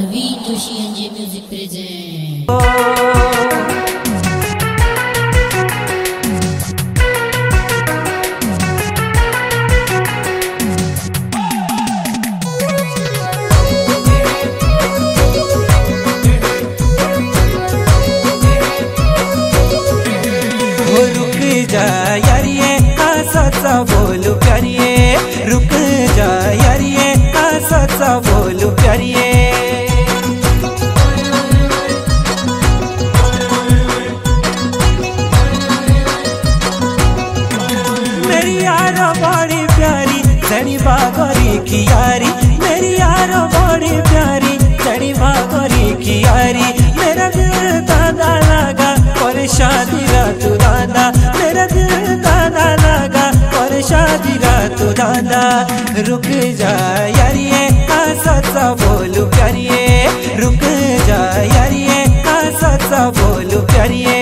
Music present. रुक जा यारिये आसा सा बोलू करिए, रुक जा यारिये आसा सा बोलू करिए। मेरी यारो बड़ी प्यारी धनी बागोरी की यारी, मेरी यारो बड़ी प्यारी धनी बागोरी की यारी। मेरा दिल दादा लगा और शादी रात दादा, मेरा दिल दादा लगा और शादी रात दादा। रुक जा यारिये आसा सा बोलू करिए, रुक जा यारिये आसा सा बोलू करिए।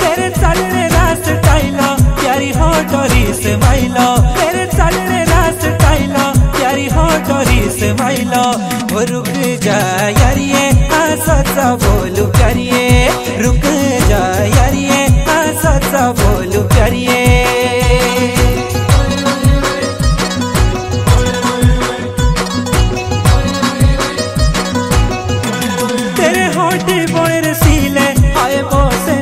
तेरे चलने रास्ते टाइलो प्यारी होटोरी से माइलो। रुक जा यारिये आसा सा बोलू करिए, रुक जा यारिये आसा सा बोलू करिए। तेरे होटी बोर सीले आए बोसे